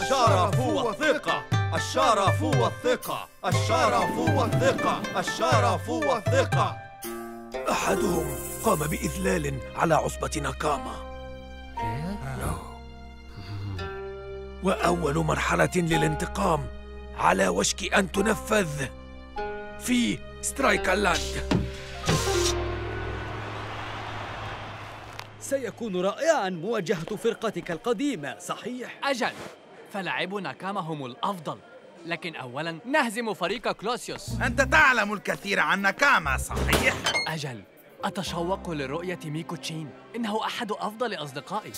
الشرف والثقة، الشرف والثقة، الشرف والثقة، الشرف والثقة. أحدهم قام بإذلال على عصبة ناكاما، وأول مرحلة للانتقام على وشك أن تنفذ في سترايكلاند. سيكون رائعاً مواجهة فرقتك القديمة، صحيح؟ أجل، فلاعبو ناكاما هم الأفضل، لكن أولاً نهزم فريق كلوسيوس. أنت تعلم الكثير عن ناكاما، صحيح؟ أجل، أتشوق لرؤية ميكوتشين، إنه أحد أفضل أصدقائي.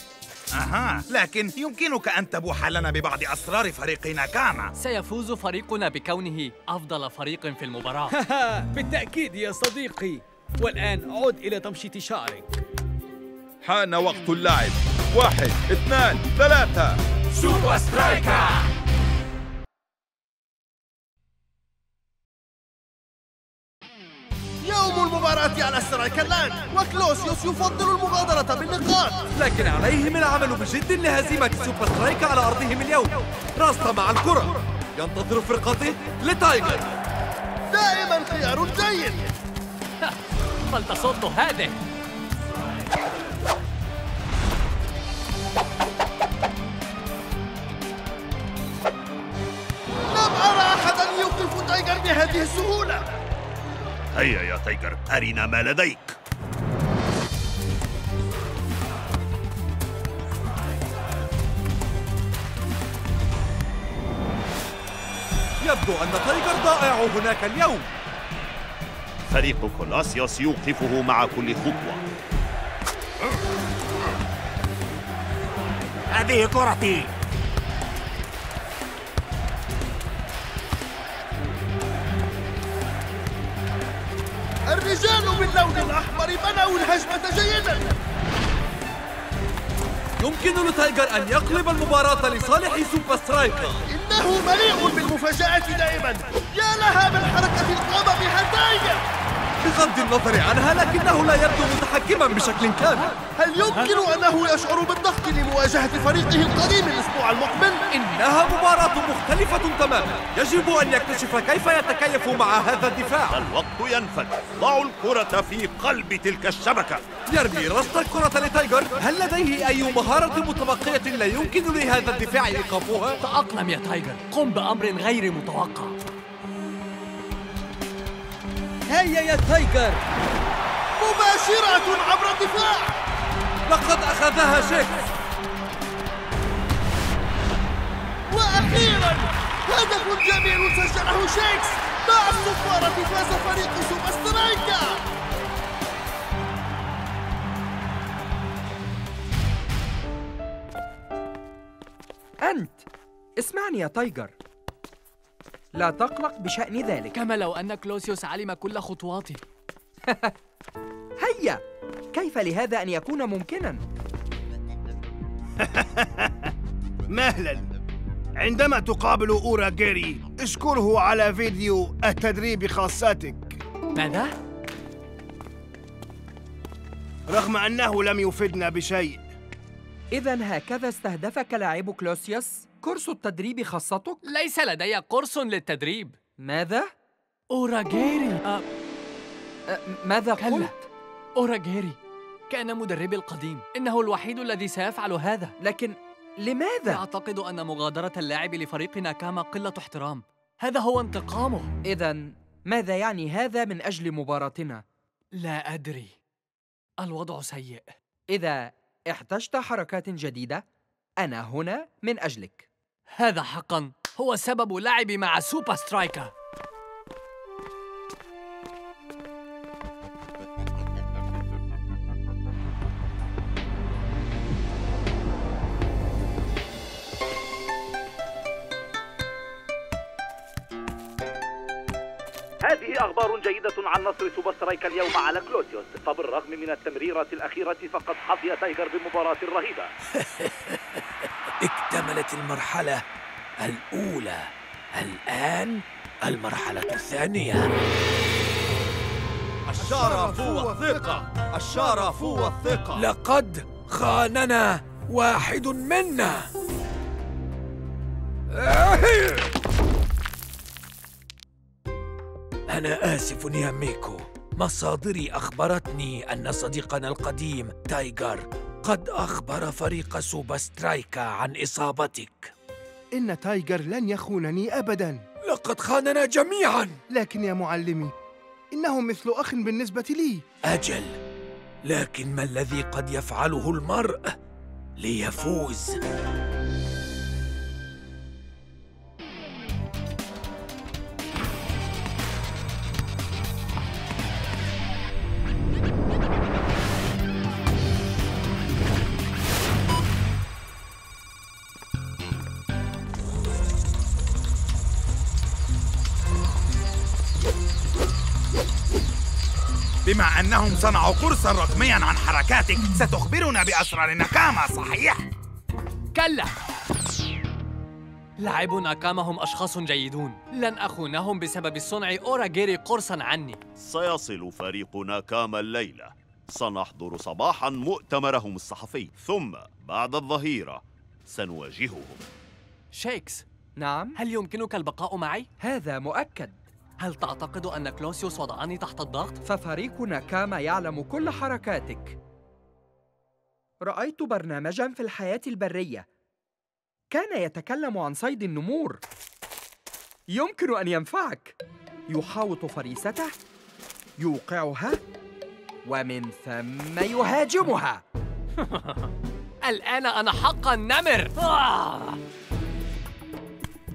أها، لكن يمكنك أن تبوح لنا ببعض أسرار فريق ناكاما. سيفوز فريقنا بكونه أفضل فريق في المباراة. بالتأكيد يا صديقي، والآن عد إلى تمشيط شعرك. حان وقت اللعب، 1، 2، 3. سوبر سترايكر. يوم المباراة على سترايكلاند، وكلوسيوس يفضل المغادرة بالنقاط، لكن عليهم العمل بجد لهزيمة سوبر سترايكر على أرضهم اليوم. راستا مع الكرة، ينتظر فرقته لتايجر، دائما خيار جيد. فلتصد هذه. لم أرى أحداً يوقف تايجر بهذه السهولة. هيا يا تايجر، أرنا ما لديك. يبدو أن تايجر ضائع هناك اليوم. فريق كولاسيوس يوقفه مع كل خطوة. هذه كرتي. الرجال باللون الأحمر بنوا الهجمة جيداً. يمكن لتايجر أن يقلب المباراة لصالح سوبر سترايكر. إنه مليء بالمفاجآت دائماً. يا لها من حركة القام بها تايجر. بغض النظر عنها، لكنه لا يبدو متحكماً بشكل كامل. هل يمكن أنه يشعر بالضغط لمواجهة فريقه القديم الأسبوع المقبل؟ إنها مباراة مختلفة تماماً، يجب أن يكتشف كيف يتكيف مع هذا الدفاع. الوقت ينفد، ضعوا الكرة في قلب تلك الشبكة. يرمي راستا الكرة لتايجر، هل لديه أي مهارة متبقية لا يمكن لهذا الدفاع إيقافها؟ تأقلم يا تايجر، قم بأمر غير متوقع. هيا يا تايجر، مباشرة عبر الدفاع. لقد أخذها شيكس، وأخيراً هدف جميل سجله شيكس. مع الصفارة فاز فريق سوبر سترايكر. أنت اسمعني يا تايجر، لا تقلق بشأن ذلك، كما لو أن كلوسيوس علم كل خطواتي. هيا، كيف لهذا أن يكون ممكناً؟ مهلاً، عندما تقابل أوراجيري اشكره على فيديو التدريب خاصاتك. ماذا؟ رغم أنه لم يفدنا بشيء. إذا هكذا استهدفك لاعب كلوسيوس؟ كورس التدريب خاصتك؟ ليس لدي كورس للتدريب. ماذا؟ أوراجيري. ماذا قلت؟ أوراجيري كان مدربي القديم، إنه الوحيد الذي سيفعل هذا. لكن لماذا؟ أعتقد أن مغادرة اللاعب لفريقنا كما قلة احترام، هذا هو انتقامه. إذا ماذا يعني هذا من أجل مباراتنا؟ لا أدري، الوضع سيء. إذا احتجت حركات جديدة أنا هنا من أجلك. هذا حقاً هو سبب لعبي مع سوبر سترايكر. هذه أخبار جيدة عن نصر سوبر سترايكر اليوم على كلوسيوس، فبالرغم من التمريرة الأخيرة فقد حظي تايجر بمباراة رهيبة. اكتملت المرحلة الأولى، الآن المرحلة الثانية. الشرف والثقة، الشرف والثقة. لقد خاننا واحد منا. أنا آسف يا ميكو. مصادري أخبرتني أن صديقنا القديم تايجر قد أخبر فريق سوبر سترايكا عن إصابتك. إن تايجر لن يخونني أبداً. لقد خاننا جميعاً. لكن يا معلمي، إنه مثل أخ بالنسبة لي. أجل، لكن ما الذي قد يفعله المرء ليفوز؟ بما أنهم صنعوا قرصاً رقمياً عن حركاتك، ستخبرنا بأسرار ناكاما، صحيح؟ كلا! لاعبو ناكامهم أشخاص جيدون، لن أخونهم بسبب صنع أوراجيري قرصاً عني. سيصل فريق ناكاما الليلة، سنحضر صباحاً مؤتمرهم الصحفي، ثم بعد الظهيرة سنواجههم. شيكس. نعم؟ هل يمكنك البقاء معي؟ هذا مؤكد. هل تعتقد أن كلوسيوس وضعني تحت الضغط؟ ففريق ناكاما يعلم كل حركاتك. رأيت برنامجاً في الحياة البرية، كان يتكلم عن صيد النمور. يمكن أن ينفعك. يحاوط فريسته، يوقعها، ومن ثم يهاجمها. الآن أنا حقاً نمر.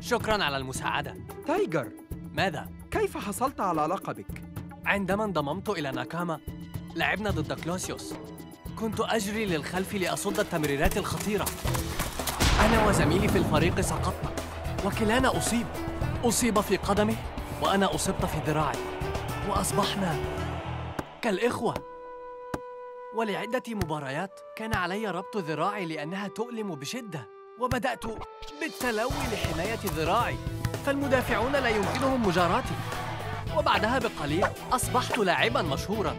شكراً على المساعدة. تايجر. ماذا؟ كيف حصلت على لقبك؟ عندما انضممت إلى ناكاما، لعبنا ضد كلوسيوس. كنت أجري للخلف لأصد التمريرات الخطيرة. أنا وزميلي في الفريق سقطنا، وكلانا أصيب. أصيب في قدمه، وأنا أصبت في ذراعي، وأصبحنا كالإخوة. ولعدة مباريات كان علي ربط ذراعي لأنها تؤلم بشدة، وبدأت بالتلوي لحماية ذراعي، فالمدافعون لا يمكنهم مجاراتي. وبعدها بقليل أصبحت لاعباً مشهوراً.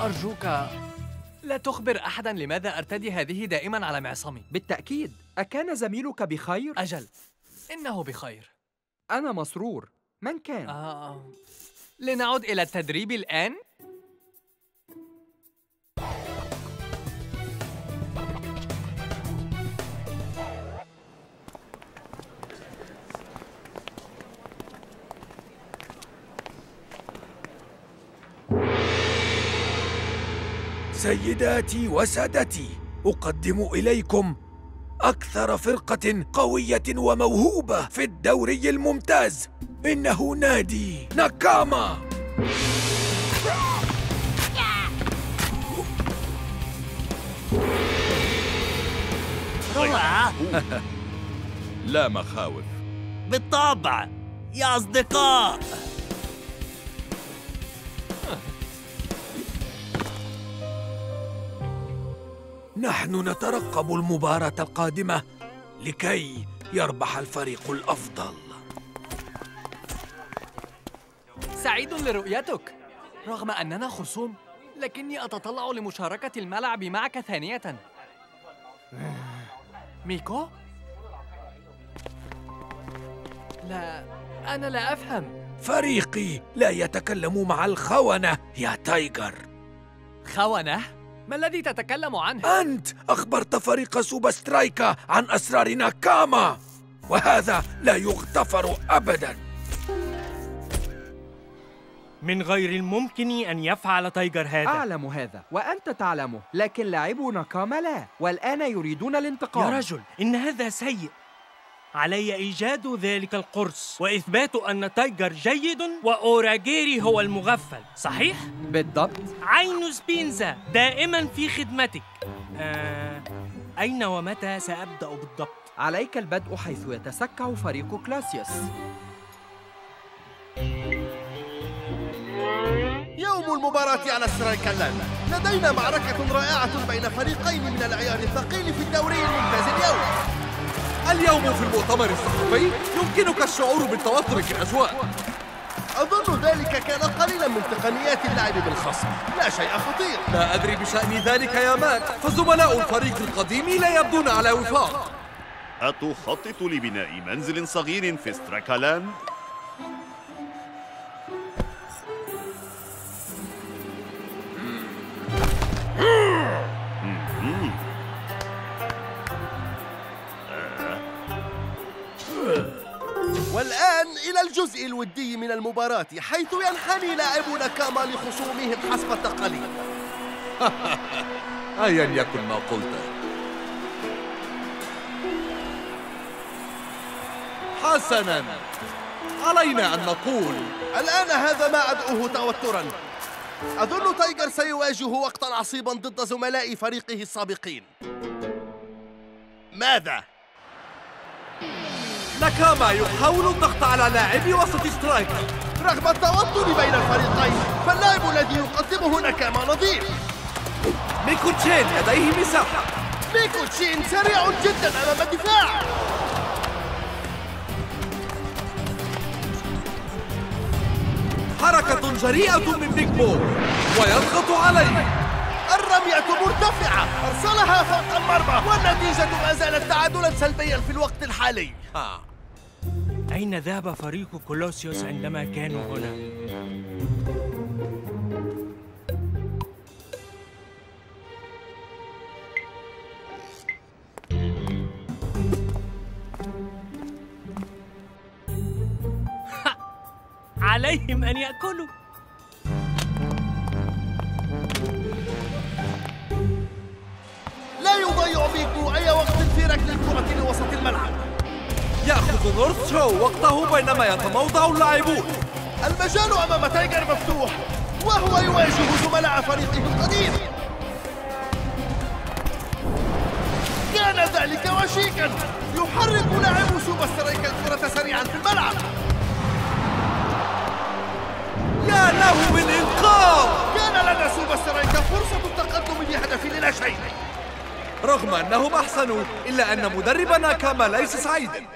أرجوك لا تخبر أحداً لماذا أرتدي هذه دائماً على معصمي. بالتأكيد. أكان زميلك بخير؟ أجل، إنه بخير. أنا مسرور. من كان؟ لنعد إلى التدريب الآن؟ سيداتي وسادتي، أقدم إليكم أكثر فرقة قوية وموهوبة في الدوري الممتاز. إنه نادي ناكاما. لا مخاوف. بالطبع يا أصدقاء. نحن نترقب المباراة القادمة لكي يربح الفريق الأفضل. سعيد لرؤيتك. رغم أننا خصوم، لكني أتطلع لمشاركة الملعب معك ثانية. ميكو؟ لا، أنا لا أفهم. فريقي لا يتكلم مع الخونة يا تايجر. خونة؟ ما الذي تتكلم عنه؟ أنت أخبرت فريق سوبر سترايكا عن أسرار ناكاما، وهذا لا يغتفر أبداً. من غير الممكن أن يفعل تايجر هذا. أعلم هذا وأنت تعلمه، لكن لاعبو ناكاما لا، والآن يريدون الانتقام. يا رجل، إن هذا سيء. علي إيجاد ذلك القرص وإثبات أن تايجر جيد وأوراجيري هو المغفل، صحيح؟ بالضبط. عين سبينزا دائماً في خدمتك. أين ومتى سأبدأ بالضبط؟ عليك البدء حيث يتسكع فريق كلاسيوس. يوم المباراة على سترايكلاند، لدينا معركة رائعة بين فريقين من العيار الثقيل في الدوري الممتاز اليوم. اليوم في المؤتمر الصحفي يمكنك الشعور بالتوتر كأجواء. أظن ذلك كان قليلاً من تقنيات اللعب بالخصم، لا شيء خطير. لا أدري بشأن ذلك يا ماك، فزملاء الفريق القديم لا يبدون على وفاق. أتخطط لبناء منزل صغير في ستراكلاند؟ والآن إلى الجزء الودي من المباراة، حيث ينحني لاعب ناكاما لخصومهم حسب التقاليد. أيا يكن ما قلته، حسناً، علينا أن نقول الآن هذا ما أدعوه توتراً. أظن تايجر سيواجه وقتاً عصيباً ضد زملاء فريقه السابقين. ماذا؟ ناكاما يحاول الضغط على لاعب وسط سترايكر. رغم التوتر بين الفريقين، فاللاعب الذي يقدمه ناكاما نظيف. ميكوتشين لديه مساحة. ميكوتشين سريع جدا أمام الدفاع. حركة جريئة من بيج بول ويضغط عليه. الرمية مرتفعة، أرسلها فوق المرمى، والنتيجة ما زالت تعادلا سلبيا في الوقت الحالي. أين ذهب فريق كولوسيوس عندما كانوا هنا؟ عليهم أن يأكلوا. لا يضيع بيكو أي وقت في ركن الكرة لوسط الملعب. يأخذ نورث شو وقته بينما يتموضع اللاعبون. المجال أمام تايجر مفتوح، وهو يواجه زملاء فريقه القديم. كان ذلك وشيكا، يحرك لاعب سوبر سترايكر الكرة سريعا في الملعب. يا له بالإنقاذ! كان لنا سوبر سترايكر فرصة التقدم بهدف لا شيء. رغم أنهم أحسنوا، إلا أن مدربنا كما ليس سعيدا.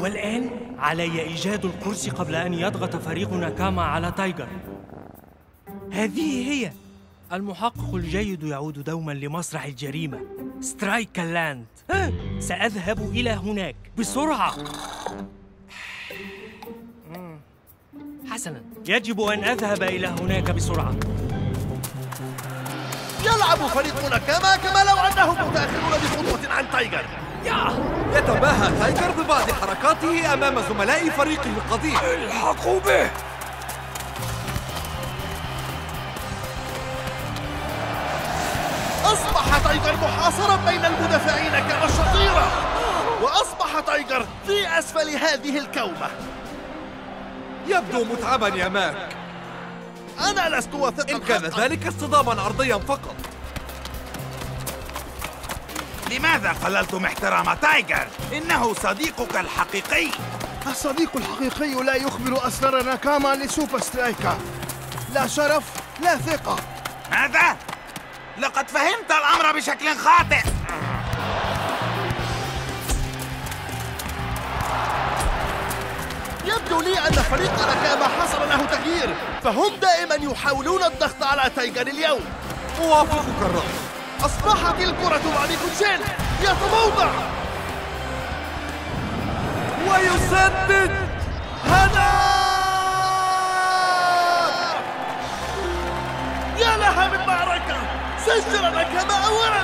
والآن علي إيجاد الكرسي قبل أن يضغط فريقنا كما على تايجر. هذه هي. المحقق الجيد يعود دوما لمسرح الجريمة، سترايكلاند. سأذهب إلى هناك بسرعة. حسناً، يجب أن أذهب إلى هناك بسرعة. يلعب فريقنا كما لو أنهم متأخرون بخطوة عن تايجر. يتباهى تايجر ببعض حركاته أمام زملاء فريقه القديم. الحقوا به! أصبح تايجر محاصراً بين المدافعين كما الشطيرة، وأصبح تايجر في أسفل هذه الكومة. يبدو متعبا يا ماك. أنا لست واثقا إن كان ذلك اصطداما عرضيا فقط. لماذا قللتم احترام تايجر؟ إنه صديقك الحقيقي. الصديق الحقيقي لا يخبر أسرار ناكاما لسوبر سترايكر. لا شرف، لا ثقة. ماذا؟ لقد فهمت الأمر بشكل خاطئ. يبدو لي أن فريق ناكاما حصل له تغيير، فهم دائما يحاولون الضغط على تايجر اليوم. أوافقك الرأي. أصبحت الكرة مع ميكوتشين، يتموضع ويسدد هدف. يا لها من معركة، سجل ناكاما أولا.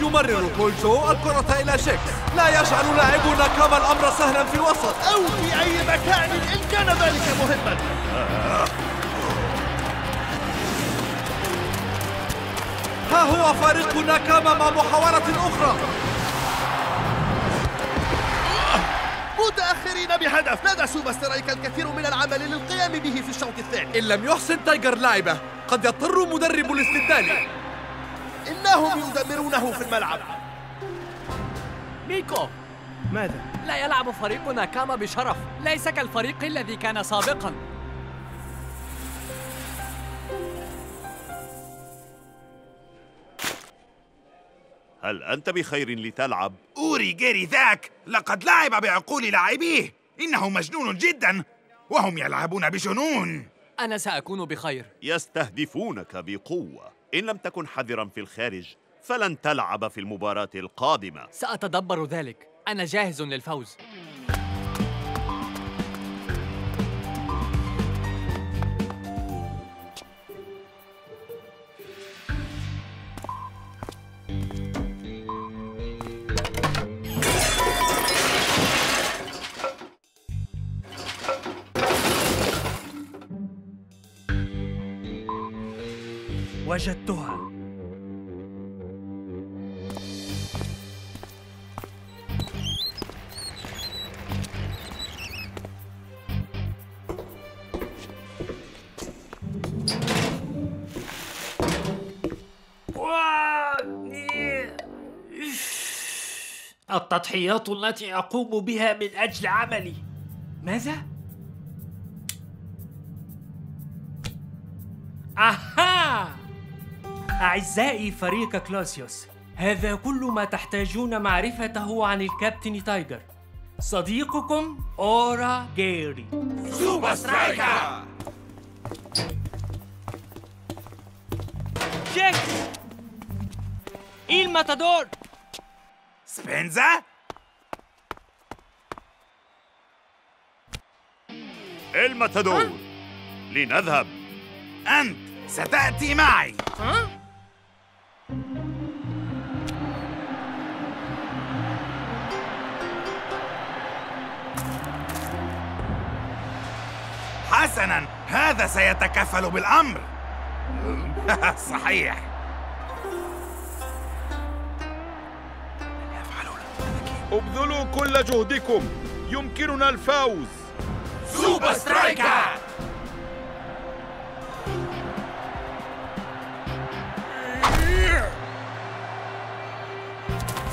يمرر كولشو الكرة إلى شيكس. لا يجعل لاعبنا كما الأمر سهلا في الوسط أو في أي مكان إن كان ذلك مهما. ها هو فريقنا كما مع محاولة أخرى. متأخرين بهدف. لدى سوبر سترايكر الكثير من العمل للقيام به في الشوط الثاني. إن لم يحسن تايجر لعبه قد يضطر مدرب الاستبدال. إنهم يدمرونه في الملعب. ميكو، ماذا؟ لا يلعب فريقنا كما بشرف، ليس كالفريق الذي كان سابقا. هل أنت بخير لتلعب؟ أوريجيري ذاك لقد لعب بعقول لاعبيه، إنه مجنون جدا وهم يلعبون بجنون. أنا سأكون بخير. يستهدفونك بقوة. إن لم تكن حذراً في الخارج فلن تلعب في المباراة القادمة. سأتدبر ذلك، أنا جاهز للفوز. وجدتها. التضحيات التي أقوم بها من أجل عملي. ماذا؟ أها! أعزائي فريق كلوسيوس، هذا كل ما تحتاجون معرفته عن الكابتن تايجر. صديقكم أوراجيري. سوبر سترايكر. تشيكس. الماتادور. سبينزا. الماتادور، لنذهب. أنت ستأتي معي. حسناً، هذا سيتكفل بالأمر. صحيح. ابذلوا كل جهدكم، يمكننا الفوز. سوبر سترايكر.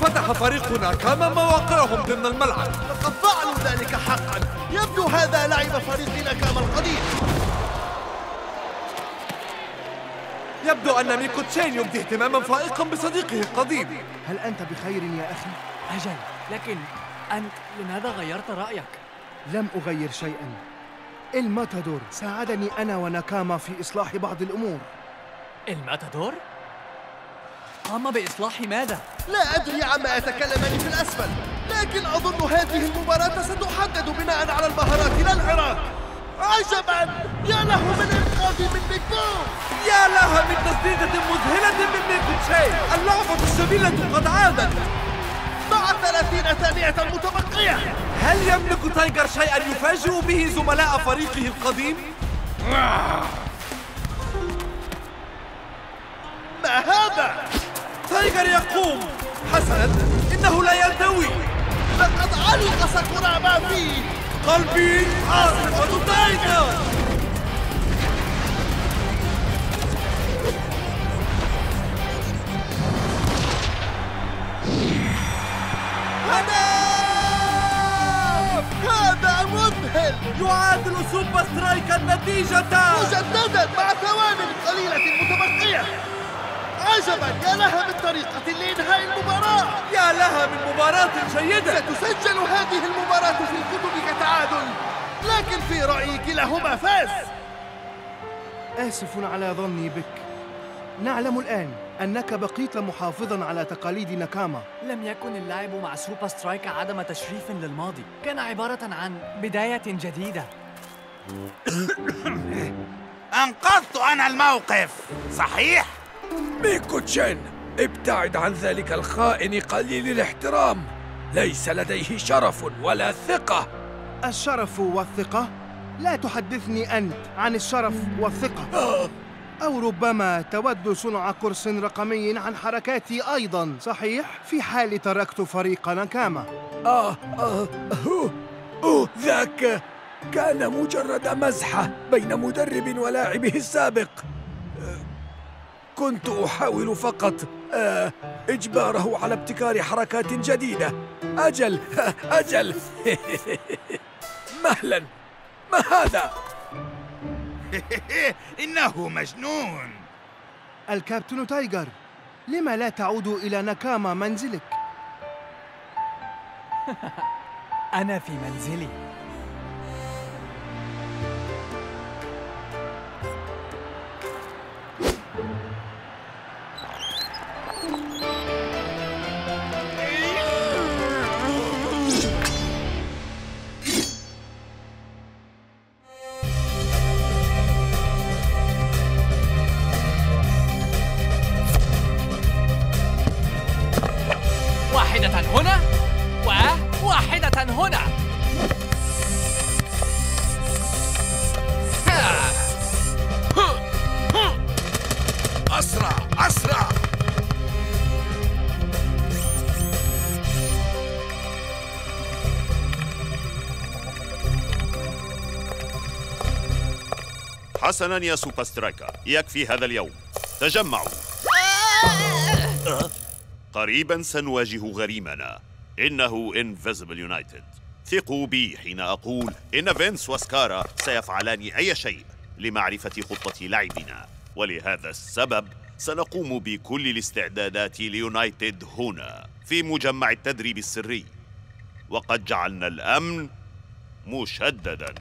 فتح فريق ناكاما مواقعهم ضمن الملعب. لقد فعلوا ذلك حقا، يبدو هذا لعب فريق ناكاما القديم. يبدو أن ميكوتشين يبدي اهتماما فائقا بصديقه القديم. هل أنت بخير يا أخي؟ أجل، لكن أنت لماذا غيرت رأيك؟ لم أغير شيئا. الماتادور ساعدني أنا وناكاما في إصلاح بعض الأمور. الماتادور؟ قام بإصلاح ماذا؟ لا أدري عما أتكلمني في الأسفل، لكن أظن هذه المباراة ستحدد بناء على المهارات لا العراق. عجبا! يا له من إنقاذ من ميكو! يا لها من تسديدة مذهلة من ميكوتشين! اللعبة الشبيلة قد عادت! مع 30 ثانية متبقية! هل يملك تايجر شيئا يفاجئ به زملاء فريقه القديم؟ ما هذا؟ تايجر يقوم. حسنا، إنه لا يلتوي. لقد علق ساكورا ما فيه. قلبي عاصفة تايجر. هدف! هذا مذهل. يعادل سوبر سترايكر النتيجة مجددا مع ثوان قليلة متبقية. عجبا! يا لها من طريقة لإنهاء المباراة! يا لها من مباراة جيدة! ستسجل هذه المباراة في الكتب كتعادل، لكن في رأيي كلاهما فاز! آسف على ظني بك. نعلم الآن أنك بقيت محافظا على تقاليد ناكاما. لم يكن اللعب مع سوبر سترايك عدم تشريف للماضي، كان عبارة عن بداية جديدة. أنقذت أنا الموقف، صحيح؟ ميكوتشين، ابتعد عن ذلك الخائن قليل الاحترام، ليس لديه شرف ولا ثقة. الشرف والثقة؟ لا تحدثني أنت عن الشرف والثقة. أو ربما تود صنع قرص رقمي عن حركاتي أيضاً، صحيح؟ في حال تركت فريق ناكاما. ذاك كان مجرد مزحة بين مدرب ولاعبه السابق. كنت أحاول فقط إجباره على ابتكار حركات جديدة. أجل. مهلا، ما هذا؟ إنه مجنون. الكابتن تايجر، لما لا تعود إلى ناكاما منزلك؟ أنا في منزلي. هنا. أسرع أسرع. حسناً يا سوبر سترايكر، يكفي هذا اليوم. تجمعوا. قريباً سنواجه غريمنا، إنه Invisible United. ثقوا بي حين أقول إن فينس وسكارا سيفعلان أي شيء لمعرفة خطة لعبنا، ولهذا السبب سنقوم بكل الاستعدادات ليونايتد هنا في مجمع التدريب السري، وقد جعلنا الأمن مشدداً.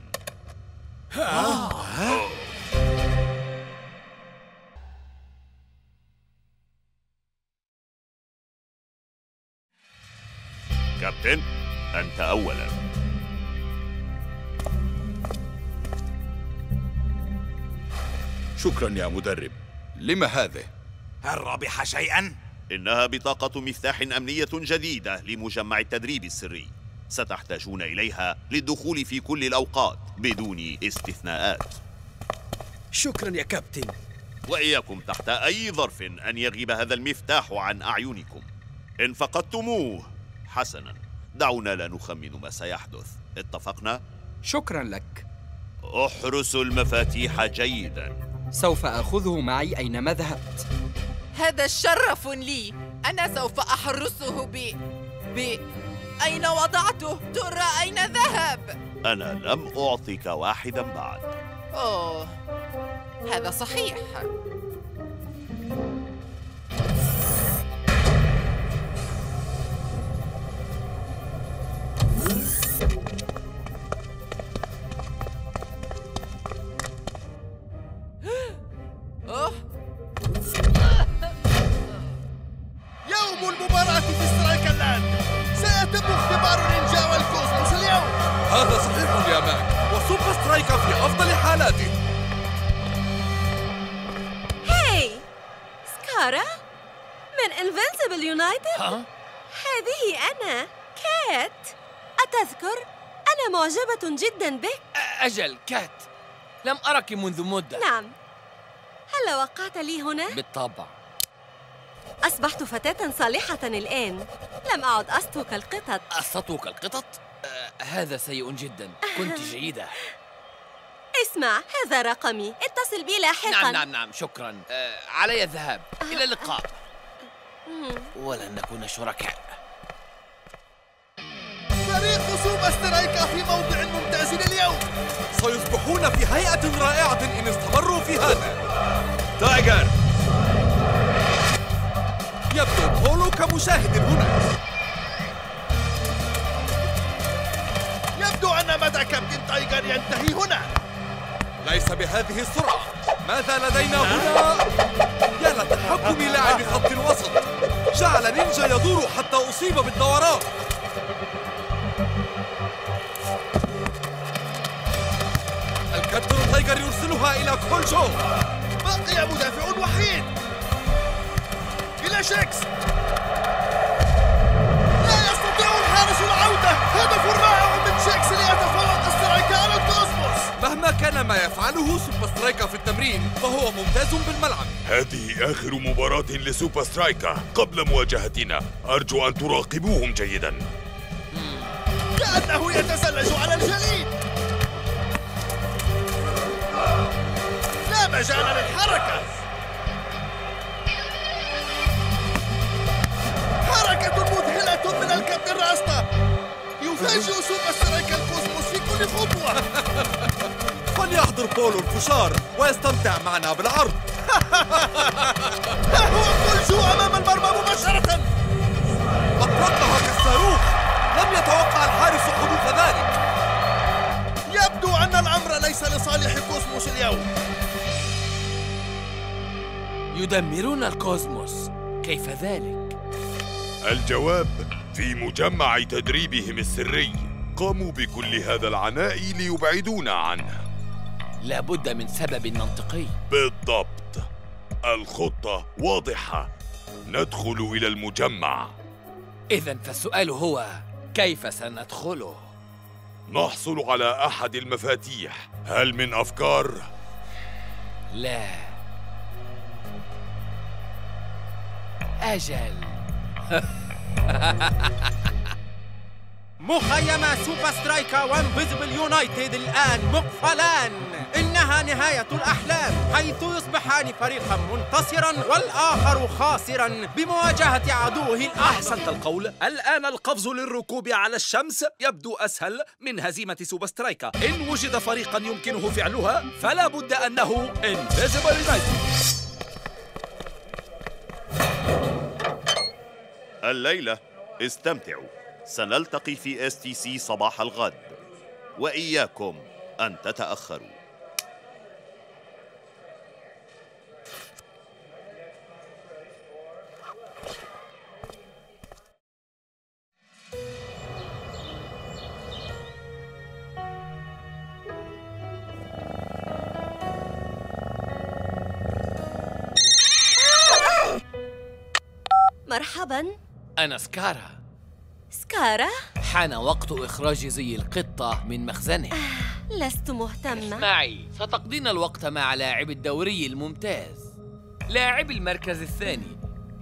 كابتن، أنت أولاً. شكراً يا مدرب. لما هذا؟ هل ربح شيئاً؟ إنها بطاقة مفتاح أمنية جديدة لمجمع التدريب السري، ستحتاجون إليها للدخول في كل الأوقات بدون استثناءات. شكراً يا كابتن. وإياكم تحت أي ظرف أن يغيب هذا المفتاح عن أعينكم. إن فقدتموه، حسناً، دعونا لا نخمن ما سيحدث، اتفقنا؟ شكراً لك. احرسوا المفاتيح جيداً. سوف أخذه معي أينما ذهبت. هذا شرف لي، أنا سوف أحرسه أين وضعته؟ ترى أين ذهب؟ أنا لم أعطيك واحداً بعد. أوه، هذا صحيح. يوم المباراة في سترايكلاند، سيتم اختبار النينجا والكوزموس اليوم. هذا صحيح يا ماك، وسوبر سترايكر في أفضل حالاته. هاي، سكارا من انفنسبل يونايتد؟ هذه أنا، كات. أتذكر؟ أنا معجبة جدا بك. أجل كات، لم أرك منذ مدة. نعم، هل وقعت لي هنا؟ بالطبع. أصبحت فتاة صالحة الآن، لم أعد أسطو كالقطط. أسطو كالقطط؟ هذا سيء جدا، كنت جيدة. اسمع، هذا رقمي، اتصل بي لاحقا. نعم نعم نعم، شكرا. علي الذهاب، إلى اللقاء. ولن نكون شركاء. فريق سوبر سترايكر في موضع ممتاز اليوم، سيصبحون في هيئة رائعة إن استمروا في هذا. تايجر، يبدو بولو كمشاهد هنا. يبدو أن مدى كابتن تايجر ينتهي هنا. ليس بهذه السرعة. ماذا لدينا هنا؟ يا لتحكم لاعب خط الوسط، جعل نينجا يدور حتى أصيب بالدوران. الكابتن تايجر يرسلها إلى كولجو. بقي مدافع وحيد. إلى شيكس. لا يستطيع الحارس العودة. هدف رائع من شيكس ليتفوق سترايكر على الكوزموس. مهما كان ما يفعله سوبر سترايكر في التمرين، فهو ممتاز بالملعب. هذه آخر مباراة لسوبر سترايكر قبل مواجهتنا. أرجو أن تراقبوهم جيدا. كأنه يتسلج على الجليد. لا مجال للحركة. حركة مذهلة من الكابتن راستا، يفاجئ سوبر سترايكر الكوزموس في كل خطوة. فليحضر بولو الفشار ويستمتع معنا بالعرض. ها هو كولجو أمام المرمى مباشرة. أطلقها كالصاروخ، لم يتوقع الحارس حدوث ذلك. يبدو أن الأمر ليس لصالح كوزموس اليوم. يدمرون الكوزموس، كيف ذلك؟ الجواب في مجمع تدريبهم السري. قاموا بكل هذا العناء ليبعدونا عنه. لابد من سبب منطقي. بالضبط. الخطة واضحة، ندخل إلى المجمع. إذن فالسؤال هو، كيف سندخله؟ نحصل على أحد المفاتيح. هل من أفكار؟ لا. أجل. مخيم سوبر سترايكر وانفيزبل يونايتد الآن مقفلان. إنها نهاية الأحلام، حيث يصبحان فريقا منتصرا والآخر خاسرا بمواجهة عدوه الأعظم. أحسنت القول. الآن القفز للركوب على الشمس يبدو أسهل من هزيمة سوبر سترايكر. إن وجد فريقا يمكنه فعلها فلا بد أنه انفيزبل يونايتد. الليلة استمتعوا، سنلتقي في STC صباح الغد، وإياكم أن تتأخروا. مرحباً، أنا سكارا. سكارا؟ حان وقت إخراج زي القطة من مخزنه. لست مهتمة. معي، ستقضين الوقت مع لاعب الدوري الممتاز، لاعب المركز الثاني،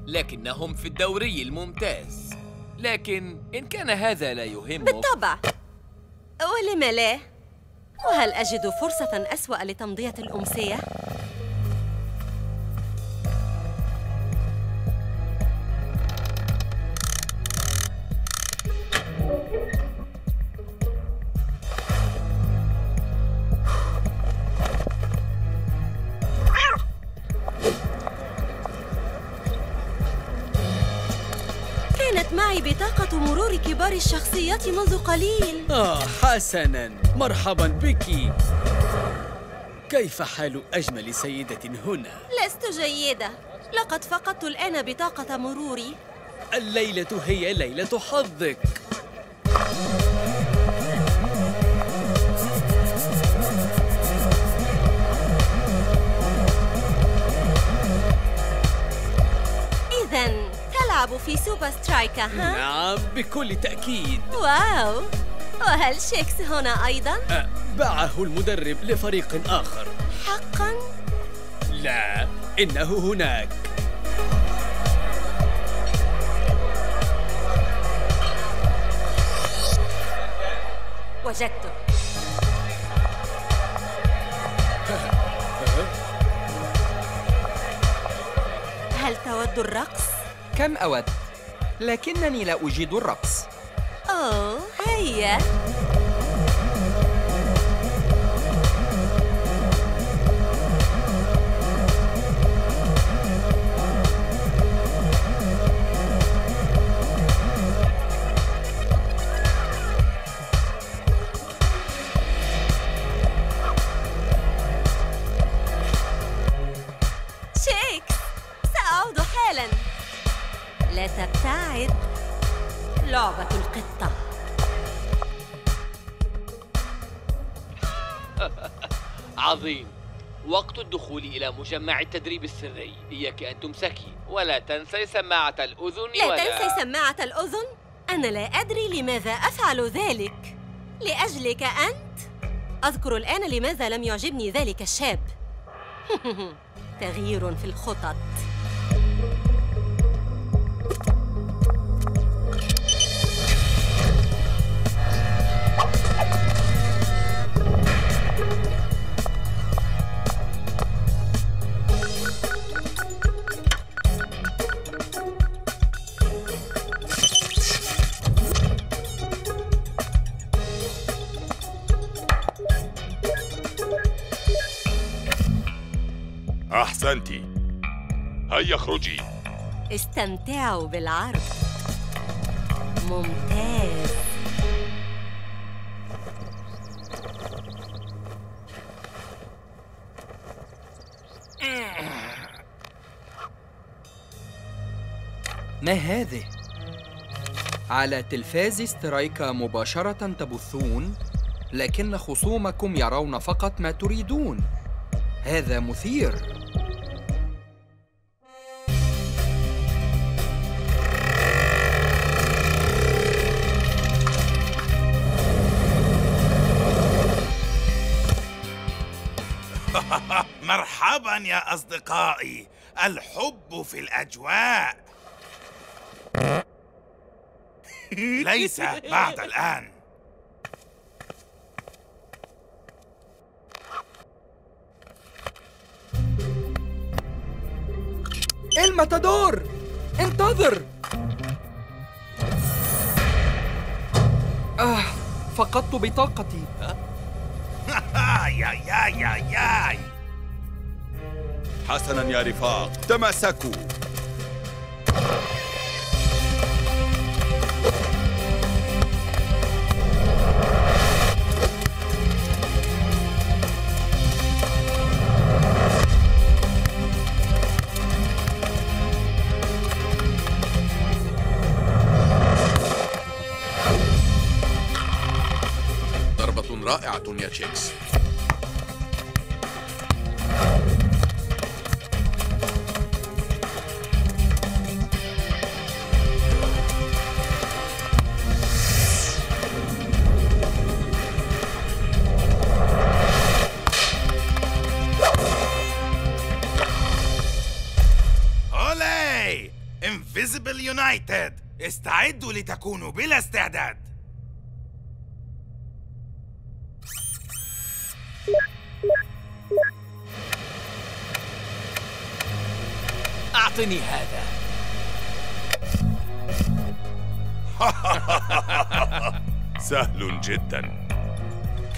لكنهم في الدوري الممتاز. لكن إن كان هذا لا يهمك. بالطبع، ولم لا؟ وهل أجد فرصة أسوأ لتمضية الأمسية؟ بطاقة مرور كبار الشخصيات منذ قليل. حسناً، مرحباً بك. كيف حال أجمل سيدة هنا؟ لست جيدة، لقد فقدت الآن بطاقة مروري. الليلة هي ليلة حظك. إذن تلعب في سوبر سترايكر، ها؟ نعم، بكل تأكيد. واو، وهل شيكس هنا أيضاً؟ باعه المدرب لفريق آخر. حقاً؟ لا، إنه هناك. وجدته. هل تود الرقص؟ كم أود، لكنني لا أجيد الرقص. أوه، هيا. شيكس، سأعود حالاً. لا تبتعد. لعبة القطة. عظيم. وقت الدخول إلى مجمع التدريب السري. إياك أن تمسكي ولا تنسي سماعة الأذن. لا تنسي سماعة الأذن؟ أنا لا أدري لماذا أفعل ذلك. لأجلك أنت؟ أذكر الآن لماذا لم يعجبني ذلك الشاب. تغيير في الخطط. أحسنتي، هيا اخرجي. استمتعوا بالعرض. ممتاز. ما هذه؟ على تلفاز سترايكا مباشرة تبثون، لكن خصومكم يرون فقط ما تريدون. هذا مثير. مرحبا يا أصدقائي، الحب في الأجواء. ليس بعد الآن. الماتادور، انتظر. فقدت بطاقتي. يا يا يا يا حسنا يا رفاق، تمسكوا. رائعة يا تشيكس. أولي! Invisible United، استعدوا لتكونوا بلا استعداد. أعطني هذا. سهل جدا.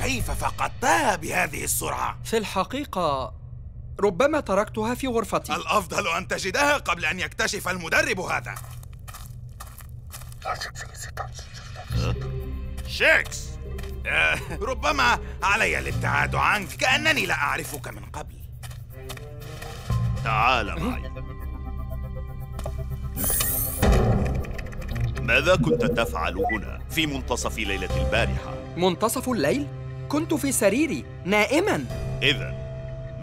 كيف فقدتها بهذه السرعة؟ في الحقيقة ربما تركتها في غرفتي. الأفضل أن تجدها قبل أن يكتشف المدرب هذا. شيكس، ربما علي الابتعاد عنك كأنني لا أعرفك من قبل. تعال معي. ماذا كنت تفعل هنا في منتصف ليلة البارحة؟ منتصف الليل؟ كنت في سريري نائماً. إذن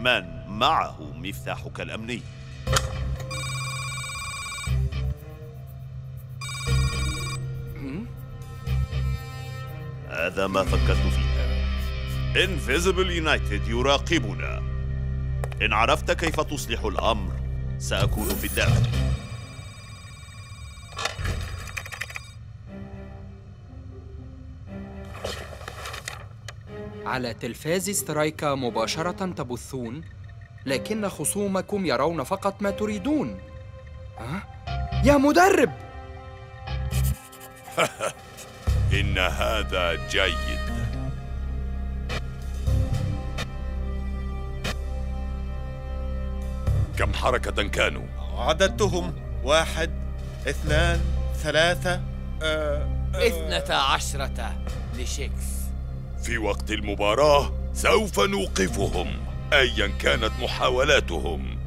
من معه مفتاحك الأمني؟ هذا ما فكرت فيه. Invisible United يراقبنا. إن عرفت كيف تصلح الأمر سأكون في الداخل. على تلفاز سترايكا مباشرة تبثون، لكن خصومكم يرون فقط ما تريدون. يا مدرب. إن هذا جيد. كم حركة كانوا؟ عددتهم 1، 2، 3 12 لشيكس. في وقت المباراة سوف نوقفهم أيا كانت محاولاتهم.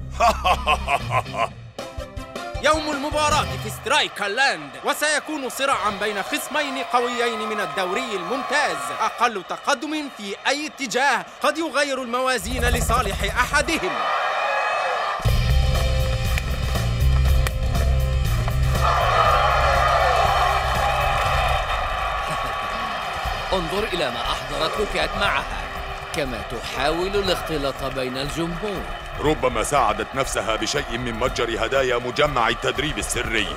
يوم المباراة في سترايكلاند، وسيكون صراعاً بين خصمين قويين من الدوري الممتاز. أقل تقدم في أي اتجاه قد يغير الموازين لصالح أحدهم. انظر إلى ما أحضرته كات معها، كما تحاول الاختلاط بين الجمهور. ربما ساعدت نفسها بشيء من متجر هدايا مجمع التدريب السري.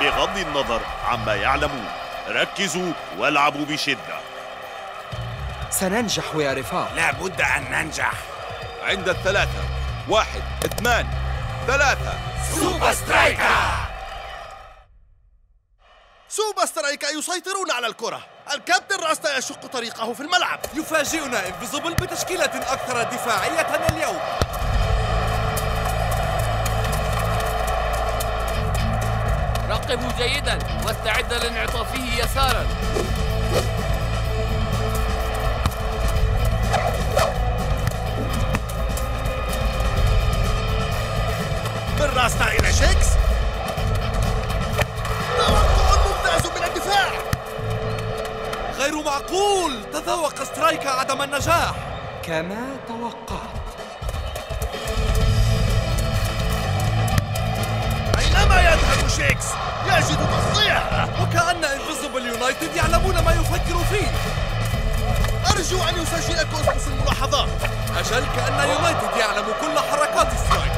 بغض النظر عما يعلمون، ركزوا والعبوا بشدة. سننجح يا رفاق. لابد أن ننجح. عند 3، 1، 8، 3. سوبر سترايكر. سوبر سترايكا يسيطرون على الكرة. الكابتن راستا يشق طريقه في الملعب. يفاجئنا انفيزبل بتشكيلة أكثر دفاعية اليوم. راقبوا جيدا واستعد لانعطافه يسارا. من راستا إلى شيكس. غير معقول، تذوق سترايكا عدم النجاح كما توقعت. أينما يذهب شيكس يجد تصديع، وكأن انفيزبل يونايتد يعلمون ما يفكر فيه. أرجو أن يسجل كوسموس الملاحظات. أجل كأن يونايتد يعلم كل حركات سترايك.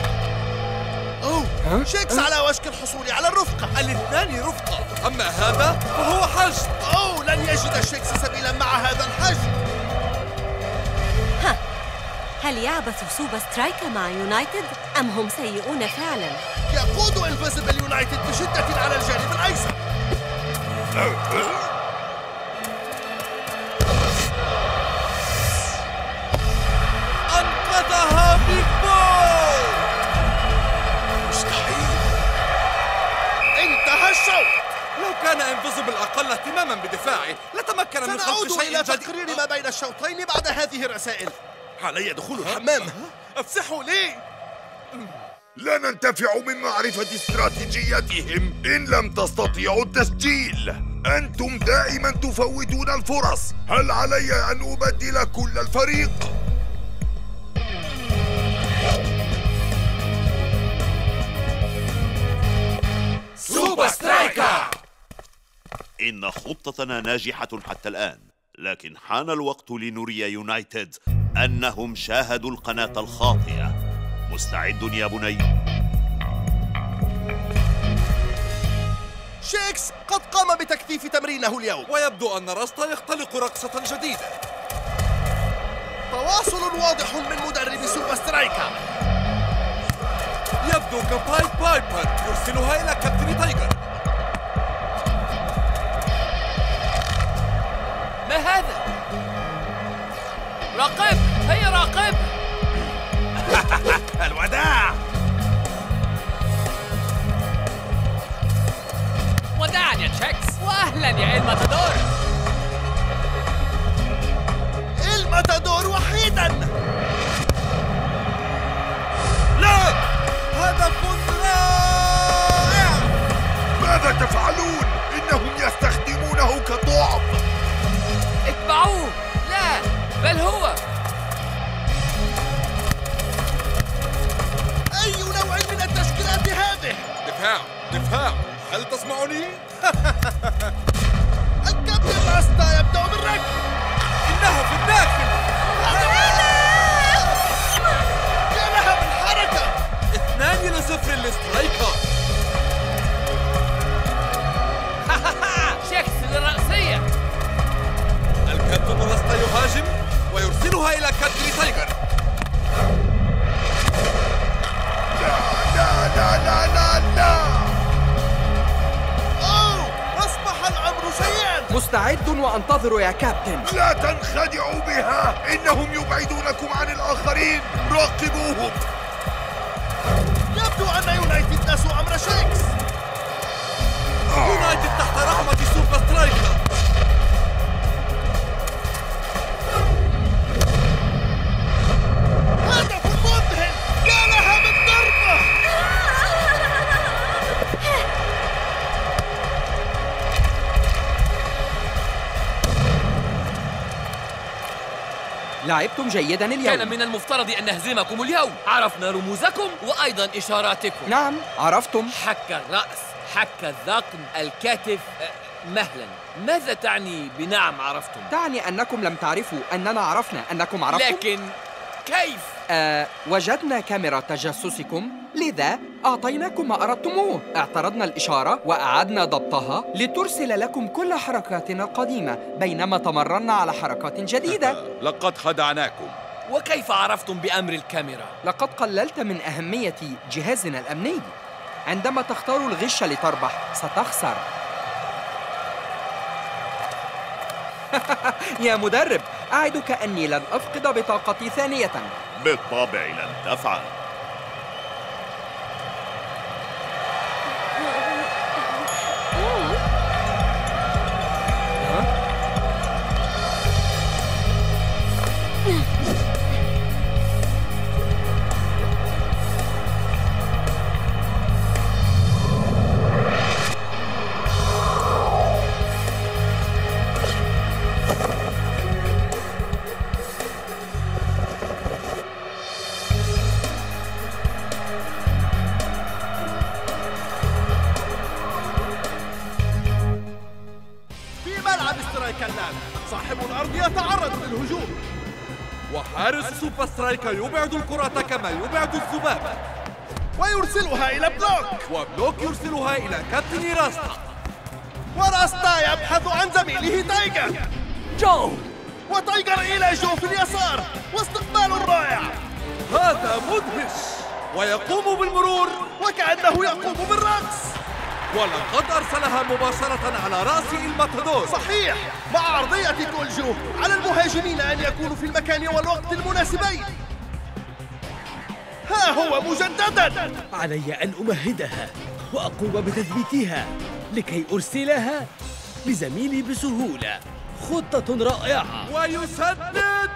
أوه، شيكس على وشك الحصول على الرفقة. الاثنان رفقة، أما هذا فهو حجز. أوه، لن يجد شيكس سبيلا مع هذا الحجز. ها، هل يعبث سوبر سترايكر مع يونايتد أم هم سيئون فعلا؟ يقود انفيزبل يونايتد بشدة على الجانب الأيسر. أنقذها بيج بول! مستحيل! انتهى الشوط! لو كان انفيزبل أقل اهتماما بدفاعي لتمكن من خلق شيء جديد. سنعود إلى تقرير ما بين الشوطين بعد هذه الرسائل. علي دخول الحمام. افسحوا لي! لا ننتفع من معرفة استراتيجيتهم إن لم تستطيعوا التسجيل. أنتم دائما تفوتون الفرص. هل علي أن أبدل كل الفريق؟ سوبر سترايكر! إن خطتنا ناجحة حتى الآن، لكن حان الوقت لنري يونايتد أنهم شاهدوا القناة الخاطئة. مستعد يا بني؟ شيكس قد قام بتكثيف تمرينه اليوم، ويبدو أن راستا يختلق رقصة جديدة. تواصل واضح من مدرب سوبر سترايكر. يبدو كبايب بايبر يرسلها إلى كابتن تايجر. ما هذا؟ راقب! هيا راقب! الوداع! وداعاً يا تشيكس، وأهلاً يا الماتادور! الماتادور وحيداً! لا! هدف رائع! ماذا تفعلون؟ إنهم يستخدمونه كطعم! اتبعوه! لا! بل هو! أي نوع من التشكيلات هذه؟ دفاع! دفاع! هل تسمعني؟ الكابتن راستا يبدأ بالركض! إنه في الداخل! يا لها من حركة! 2-0 لسترايكر! شيكس للرأسية! الكابتن راستا يهاجم ويرسلها إلى كاتري تايجر. لا لا لا لا لا لا! مستعد وأنتظر يا كابتن. لا تنخدعوا بها، إنهم يبعدونكم عن الآخرين. راقبوهم. يبدو أن يونايتد نسوا أمر شيكس. يونايتد تحت رحمة سوبر سترايكر. هدف مبهر! يا لها من ضربة! لعبتم جيداً اليوم. كان من المفترض أن نهزمكم اليوم. عرفنا رموزكم وأيضاً إشاراتكم. نعم، عرفتم. حك الرأس، حك الذقن، الكتف. مهلاً. ماذا تعني بنعم عرفتم؟ تعني أنكم لم تعرفوا أننا عرفنا أنكم عرفتم. لكن كيف؟ وجدنا كاميرا تجسسكم، لذا أعطيناكم ما أردتموه. اعترضنا الإشارة وأعدنا ضبطها لترسل لكم كل حركاتنا القديمة بينما تمرنا على حركات جديدة. لقد خدعناكم. وكيف عرفتم بأمر الكاميرا؟ لقد قللت من أهمية جهازنا الأمني. عندما تختار الغش لتربح ستخسر. يا مدرب، أعدك أني لن أفقد بطاقتي ثانية. بالطبع لن تفعل. صاحب الأرض يتعرض للهجوم، وحارس سوبر سترايكر يبعد الكرة كما يبعد الذباب ويرسلها إلى بلوك، وبلوك يرسلها إلى كابتن راستا، وراستا يبحث عن زميله تايجر. جو! وتايجر إلى جو في اليسار، واستقبال رائع. هذا مدهش، ويقوم بالمرور وكأنه يقوم بالرقص، ولقد أرسلها مباشرة على رأس الماتادور. صحيح، مع عرضية كولجو على المهاجمين أن يكونوا في المكان والوقت المناسبين. ها هو مجددا، علي أن أمهدها وأقوم بتثبيتها لكي أرسلها لزميلي بسهولة. خطة رائعة، ويسدد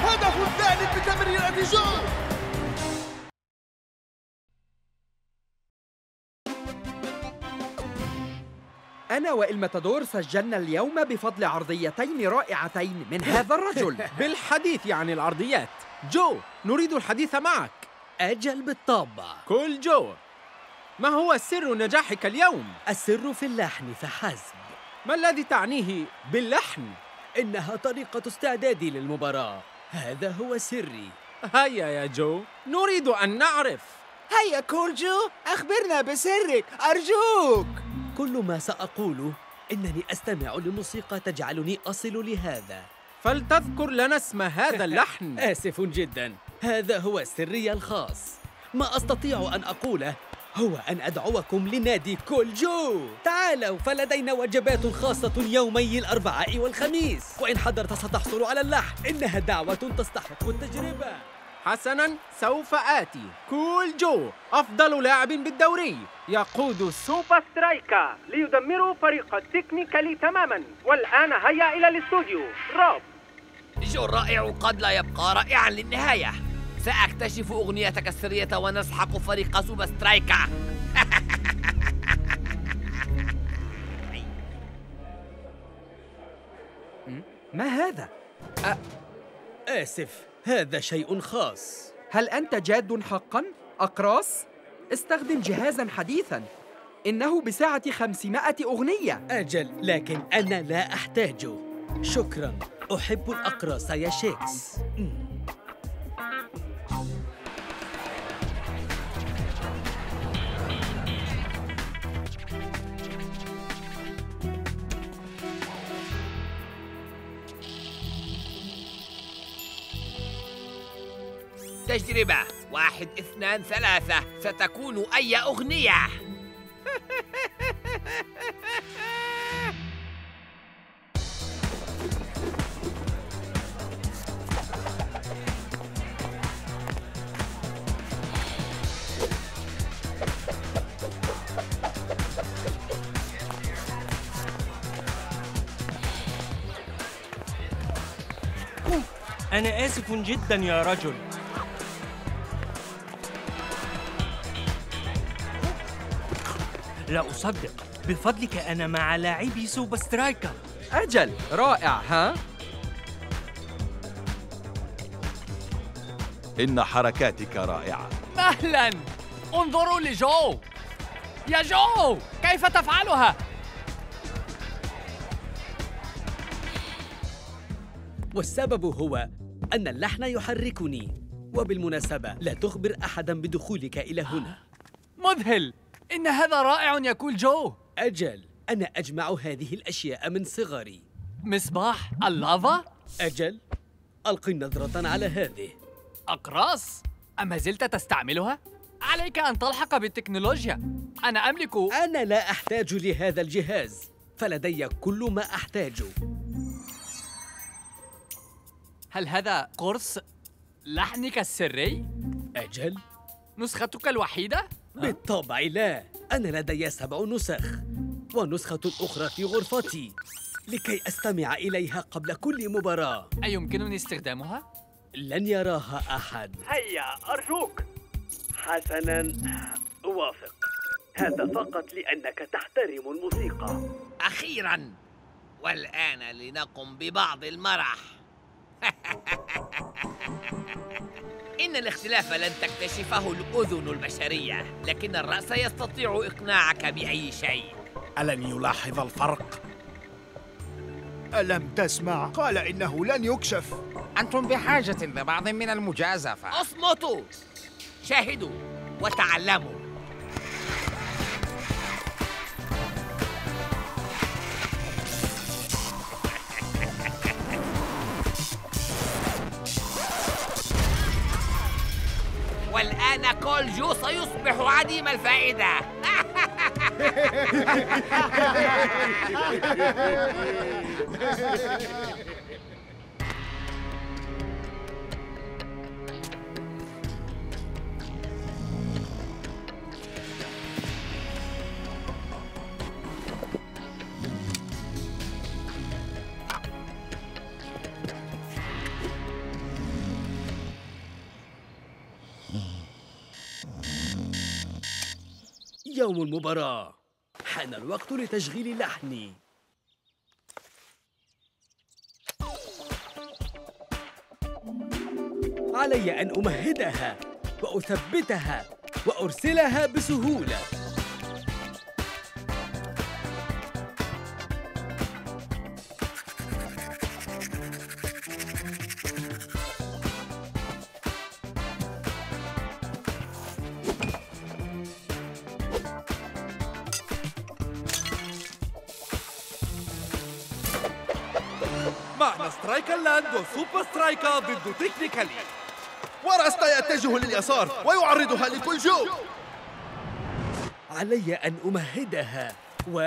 هدف الثالث بتمريرة جو. أنا والماتادور سجلنا اليوم بفضل عرضيتين رائعتين من هذا الرجل. بالحديث عن العرضيات، جو، نريد الحديث معك. أجل بالطبع. كل جو، ما هو سر نجاحك اليوم؟ السر في اللحن فحسب. ما الذي تعنيه باللحن؟ إنها طريقة استعدادي للمباراة، هذا هو سري. هيا يا جو، نريد أن نعرف. هيا كول جو، أخبرنا بسرك أرجوك. كل ما سأقوله إنني أستمع لموسيقى تجعلني أصل لهذا. فلتذكر لنا اسم هذا اللحن. آسف جدا، هذا هو سري الخاص. ما أستطيع أن أقوله هو أن أدعوكم لنادي كول جو. تعالوا، فلدينا وجبات خاصة يومي الأربعاء والخميس، وإن حضرت ستحصل على اللحن. إنها دعوة تستحق التجربة. حسناً، سوف آتي. كول جو، أفضل لاعب بالدوري، يقود سوبر سترايكر ليدمروا فريق تكنيكالي تماماً. والآن هيا إلى الاستوديو. روب، جو الرائع قد لا يبقى رائعاً للنهاية. سأكتشف أغنيتك السرية ونسحق فريق سوبر سترايكر. ما هذا؟ آسف، هذا شيء خاص. هل أنت جاد حقاً؟ أقراص؟ استخدم جهازاً حديثاً، إنه بسعة 500 أغنية. أجل، لكن أنا لا أحتاجه، شكراً. أحب الأقراص يا شيكس. تجربة 1 2 3، ستكون أي أغنية. أنا آسف جدا يا رجل. لا أصدق، بفضلك أنا مع لاعبي سوبر سترايكر. أجل، رائع. ها؟ إن حركاتك رائعة. مهلاً، انظروا لجو. يا جو، كيف تفعلها؟ والسبب هو أن اللحن يحركني. وبالمناسبة، لا تخبر أحداً بدخولك إلى هنا. مذهل! إن هذا رائع يا كول جو. أجل، أنا أجمع هذه الأشياء من صغري. مصباح اللافا؟ أجل، ألقي نظرة على هذه. أقراص؟ أما زلت تستعملها؟ عليك أن تلحق بالتكنولوجيا. أنا أملك. أنا لا أحتاج لهذا الجهاز، فلدي كل ما أحتاجه. هل هذا قرص لحنك السري؟ أجل، نسختك الوحيدة؟ بالطبع لا، أنا لدي 7 نسخ، ونسخة أخرى في غرفتي لكي أستمع إليها قبل كل مباراة. أيمكنني استخدامها؟ لن يراها أحد. هيا أرجوك. حسناً، أوافق. هذا فقط لأنك تحترم الموسيقى. أخيراً، والآن لنقم ببعض المرح. إن الاختلاف لن تكتشفه الأذن البشرية، لكن الرأس يستطيع إقناعك بأي شيء. ألن يلاحظ الفرق؟ ألم تسمع؟ قال إنه لن يكشف. أنتم بحاجة لبعض من المجازفة. اصمتوا، شاهدوا وتعلموا. والآن كل جو سيصبح عديم الفائدة. يوم المباراة، حان الوقت لتشغيل لحني. علي أن أمهدها وأثبتها وأرسلها بسهولة. معنا سترايكرلاند وسوبر سترايكر ضد تكنيكالي. وراستا يتجه لليسار ويعرضها لكل جو. علي أن أمهدها و...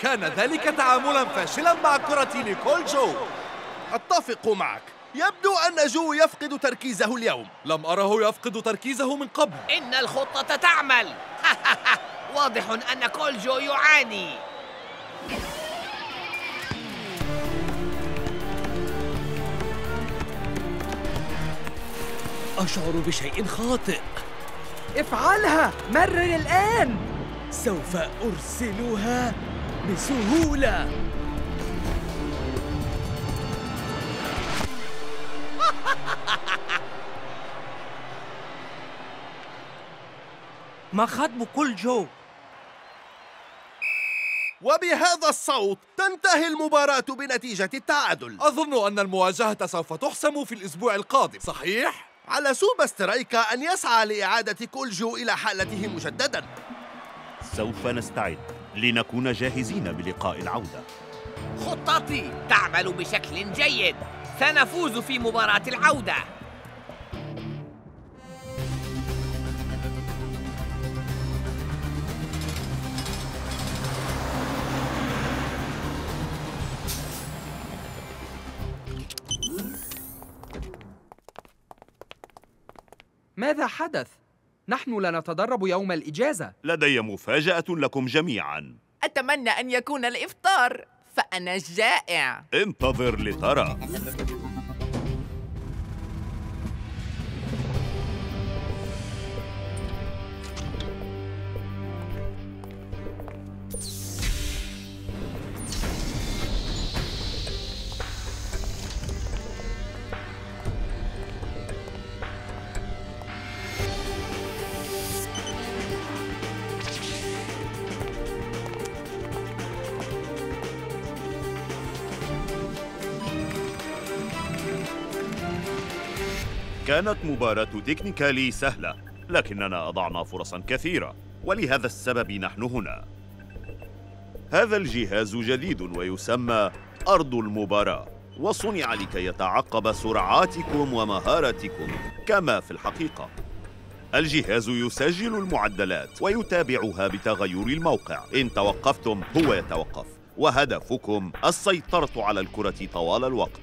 كان ذلك تعاملاً فاشلاً مع كرة لكل جو. أتفق معك. يبدو أن جو يفقد تركيزه اليوم. لم أره يفقد تركيزه من قبل. إن الخطة تعمل. واضح أن كل جو يعاني. أشعر بشيء خاطئ. افعلها، مرر الآن. سوف أرسلها بسهولة. ما خطب كل جو؟ وبهذا الصوت تنتهي المباراة بنتيجة التعادل. أظن أن المواجهة سوف تحسم في الأسبوع القادم، صحيح؟ على سوبر سترايكر أن يسعى لإعادة كل جو إلى حالته مجدداً. سوف نستعد لنكون جاهزين بلقاء العودة. خطتي تعمل بشكل جيد. سنفوز في مباراة العودة. ماذا حدث؟ نحن لا نتدرب يوم الإجازة. لدي مفاجأة لكم جميعاً. أتمنى أن يكون الإفطار، فأنا جائع. انتظر لترى. كانت مباراة تكنيكالي سهلة، لكننا أضعنا فرصاً كثيرة، ولهذا السبب نحن هنا. هذا الجهاز جديد ويسمى أرض المباراة، وصنع لكي يتعقب سرعاتكم ومهاراتكم كما في الحقيقة. الجهاز يسجل المعدلات ويتابعها بتغير الموقع. إن توقفتم هو يتوقف، وهدفكم السيطرة على الكرة طوال الوقت.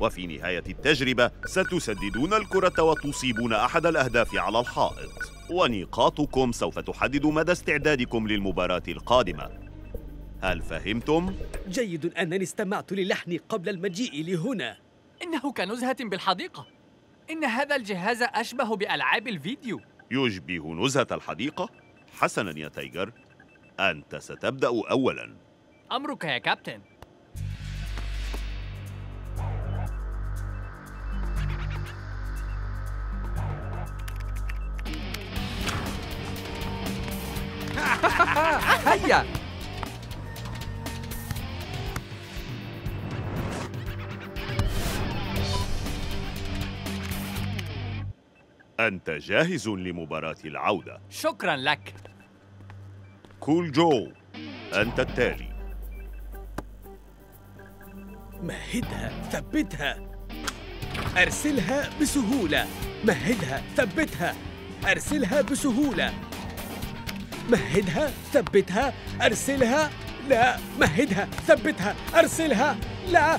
وفي نهاية التجربة ستسددون الكرة وتصيبون أحد الأهداف على الحائط، ونقاطكم سوف تحدد مدى استعدادكم للمباراة القادمة. هل فهمتم؟ جيد أنني استمعت للحني قبل المجيء لهنا. إنه كنزهة بالحديقة. إن هذا الجهاز أشبه بألعاب الفيديو. يشبه نزهة الحديقة؟ حسناً يا تايجر، أنت ستبدأ أولاً. أمرك يا كابتن. هيا أنت جاهز لمباراة العودة. شكراً لك. كول جو، أنت التالي. مهدها، ثبتها، أرسلها بسهولة. مهدها، ثبتها، أرسلها بسهولة. مهدها، ثبتها، أرسلها. لا، مهدها، ثبتها، أرسلها. لا.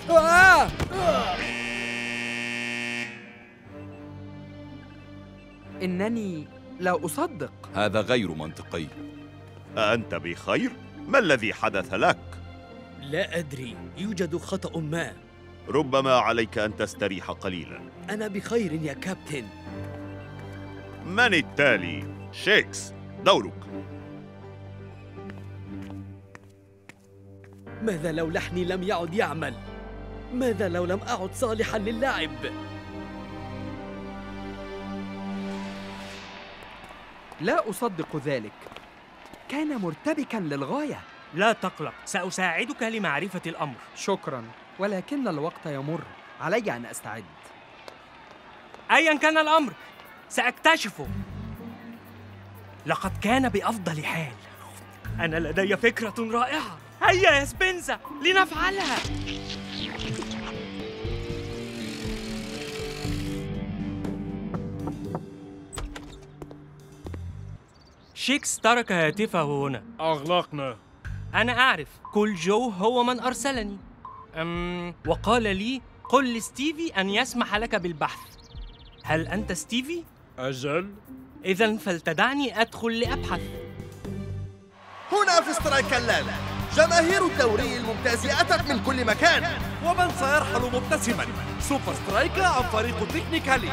إنني لا أصدق. هذا غير منطقي. أأنت بخير؟ ما الذي حدث لك؟ لا أدري، يوجد خطأ ما. ربما عليك أن تستريح قليلاً. أنا بخير يا كابتن. من التالي؟ شيكس، دورك. ماذا لو لحني لم يعد يعمل؟ ماذا لو لم أعد صالحاً للعب؟ لا أصدق ذلك. كان مرتبكاً للغاية. لا تقلق، سأساعدك لمعرفة الأمر. شكراً، ولكن الوقت يمر. علي أن أستعد. أياً كان الأمر، سأكتشفه. لقد كان بأفضل حال. أنا لدي فكرة رائعة. هيا يا سبينزا، لنفعلها. شيكس ترك هاتفه هنا. أغلقنا. أنا أعرف، كول جو هو من أرسلني. وقال لي قل لستيفي أن يسمح لك بالبحث. هل أنت ستيفي؟ أجل. إذا فلتدعني أدخل لأبحث. هنا في سترايكلاند، جماهير الدوري الممتاز أتت من كل مكان. ومن سيرحل مبتسما؟ سوبر سترايكر عن طريق تكنيكالي.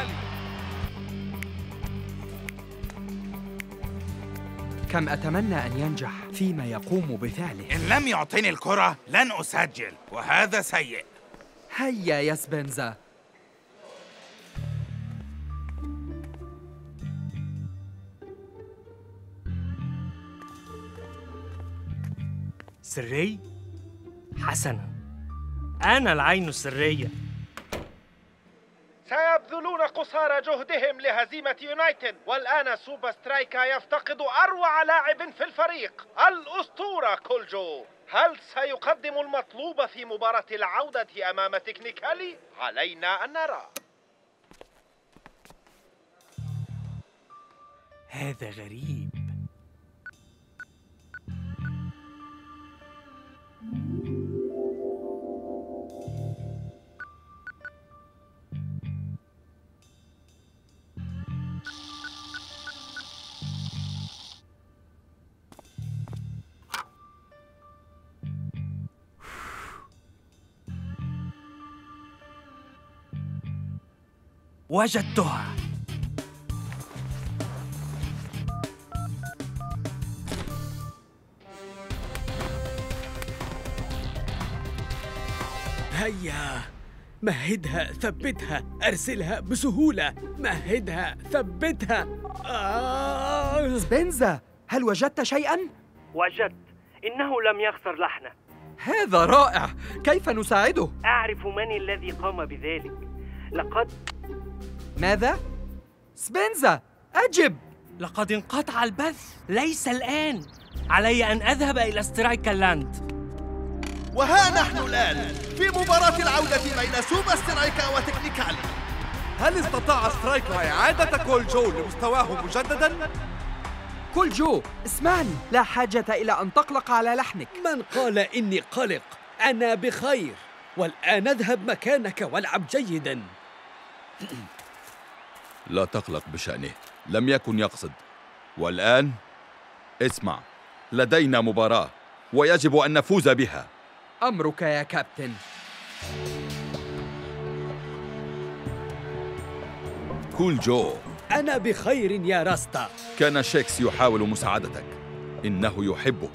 كم أتمنى أن ينجح فيما يقوم بفعله. إن لم يعطيني الكرة لن أسجل، وهذا سيء. هيا يا سبينزا. سري؟ حسناً، أنا العين السرية. سيبذلون قصارى جهدهم لهزيمة يونايتد، والآن سوبر سترايكا يفتقد أروع لاعب في الفريق، الأسطورة كولجو. هل سيقدم المطلوب في مباراة العودة أمام تكنيكالي؟ علينا أن نرى. هذا غريب. وجدتها. هيا. مهدها، ثبتها، أرسلها بسهولة. مهدها، ثبتها. سبينزا، هل وجدت شيئاً؟ وجدت. إنه لم يخسر لحنة. هذا رائع. كيف نساعده؟ أعرف من الذي قام بذلك. لقد... ماذا؟ سبينزا، أجب! لقد انقطع البث. ليس الآن. علي أن أذهب إلى سترايكلاند. وها نحن الآن في مباراة العودة بين سوبر سترايكا وتكنيكالي. هل استطاع سترايكا إعادة كول جو لمستواه مجدداً؟ كول جو، اسمعني. لا حاجة إلى أن تقلق على لحنك. من قال إني قلق؟ أنا بخير. والآن اذهب مكانك والعب جيداً. لا تقلق بشأنه، لم يكن يقصد. والآن اسمع، لدينا مباراة ويجب أن نفوز بها. أمرك يا كابتن. كول جو. أنا بخير يا راستا. كان شيكس يحاول مساعدتك، إنه يحبك.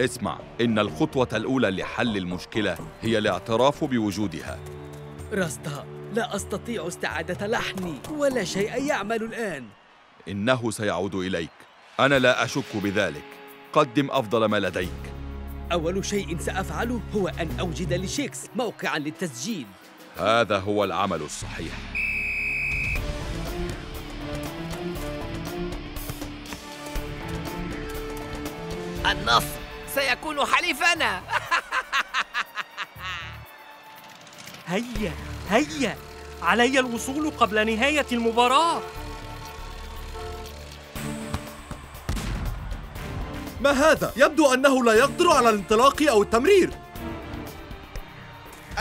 اسمع، إن الخطوة الأولى لحل المشكلة هي الاعتراف بوجودها. راستا، لا أستطيع استعادة لحني ولا شيء يعمل الآن. إنه سيعود إليك، أنا لا أشك بذلك. قدم أفضل ما لديك. أول شيء سأفعله هو أن أوجد لشيكس موقعاً للتسجيل. هذا هو العمل الصحيح. النصر سيكون حليفنا. هيا هيا، علي الوصول قبل نهاية المباراة. ما هذا؟ يبدو أنه لا يقدر على الانطلاق أو التمرير.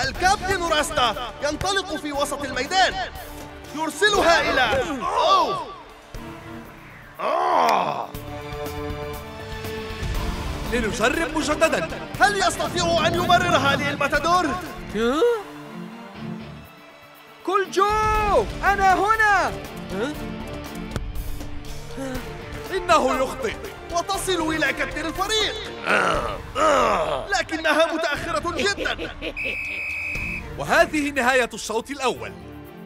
الكابتن راستا ينطلق في وسط الميدان، يرسلها إلى لنجرب مجددا. هل يستطيع أن يمررها للماتادور؟ كل جو، أنا هنا. إنه يخطئ وتصل إلى كابتن الفريق، لكنها متأخرة جدا. وهذه نهاية الشوط الأول.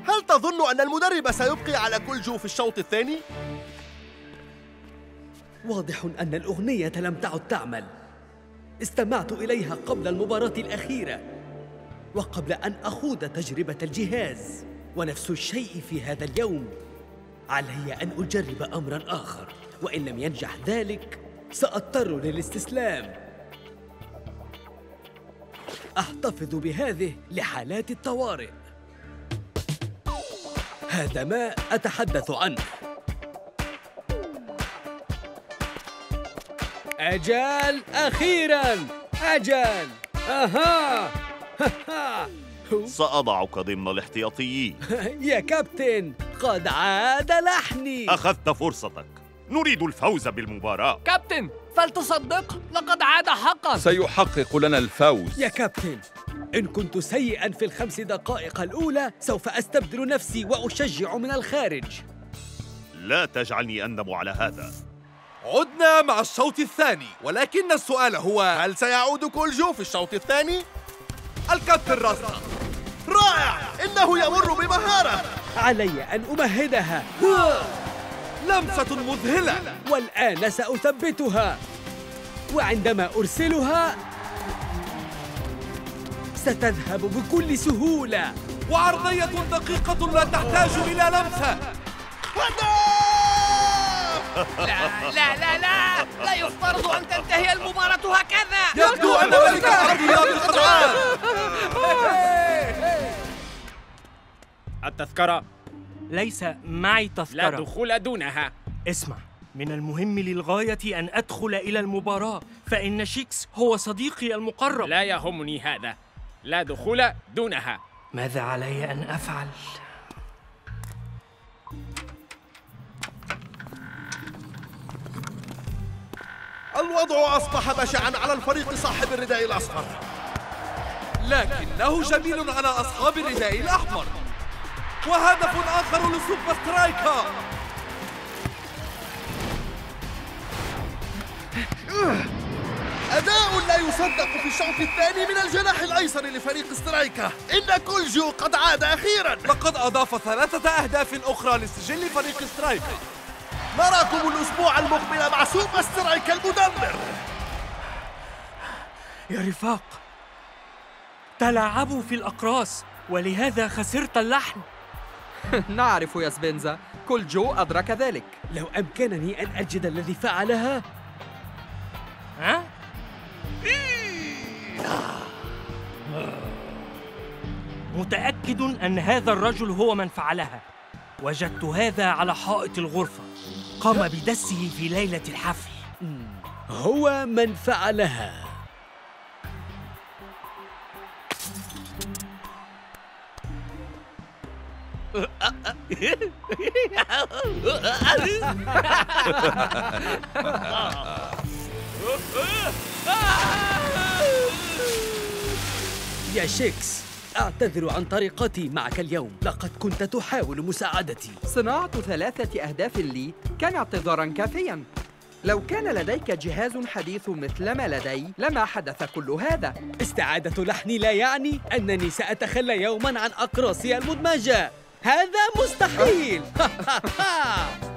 هل تظن أن المدرب سيبقي على كل جو في الشوط الثاني؟ واضح أن الأغنية لم تعد تعمل. استمعت إليها قبل المباراة الأخيرة وقبل أن أخوض تجربة الجهاز، ونفس الشيء في هذا اليوم. علي أن أجرب أمراً آخر، وإن لم ينجح ذلك سأضطر للاستسلام. أحتفظ بهذه لحالات الطوارئ. هذا ما أتحدث عنه. أجل، أخيراً، أجل. أها سأضعك ضمن الاحتياطيين. يا كابتن، قد عاد لحني. أخذت فرصتك، نريد الفوز بالمباراة. كابتن، فلتصدق، لقد عاد حقاً. سيحقق لنا الفوز. يا كابتن، إن كنت سيئاً في ال5 دقائق الأولى سوف أستبدل نفسي وأشجع من الخارج. لا تجعلني أندم على هذا. عدنا مع الشوط الثاني، ولكن السؤال هو هل سيعود كل جو في الشوط الثاني؟ الكابتن راستا، رائع، إنه يمر بمهارة. علي أن أمهدها. لمسة مذهلة، والآن سأثبتها، وعندما أرسلها ستذهب بكل سهولة. وعرضية دقيقة لا تحتاج إلى لمسة. لا لا لا لا، لا يفترض أن تنتهي المباراة هكذا. يبدو أن ملك العرضيات قد عاد. التذكرة؟ ليس معي تذكرة. لا دخول دونها. اسمع، من المهم للغاية أن أدخل إلى المباراة، فإن شيكس هو صديقي المقرب. لا يهمني هذا، لا دخول دونها. ماذا علي أن أفعل؟ الوضع أصبح بشعاً على الفريق صاحب الرداء الأصفر، لكنه جميل على أصحاب الرداء الأحمر. وهدف آخر لسوبر سترايكر. أداء لا يصدق في الشوط الثاني من الجناح الأيسر لفريق سترايكر. إن كل جو قد عاد أخيراً. لقد أضاف 3 أهداف أخرى لسجل فريق سترايكر. نراكم الأسبوع المقبل مع سوبر سترايكر المدمر. يا رفاق، تلاعبوا في الأقراص ولهذا خسرت اللحن. نعرف يا سبينزا، كل جو أدرك ذلك. لو أمكنني أن أجد الذي فعلها. ها؟ متأكد أن هذا الرجل هو من فعلها. وجدت هذا على حائط الغرفة، قام بدسه في ليلة الحفل. هو من فعلها. يا شيكس، أعتذر عن طريقتي معك اليوم، لقد كنت تحاول مساعدتي. صناعة 3 أهداف لي كان اعتذاراً كافياً. لو كان لديك جهاز حديث مثل ما لدي لما حدث كل هذا. استعادة لحني لا يعني أنني سأتخلى يوماً عن أقراصي المدمجة، هذا مستحيل.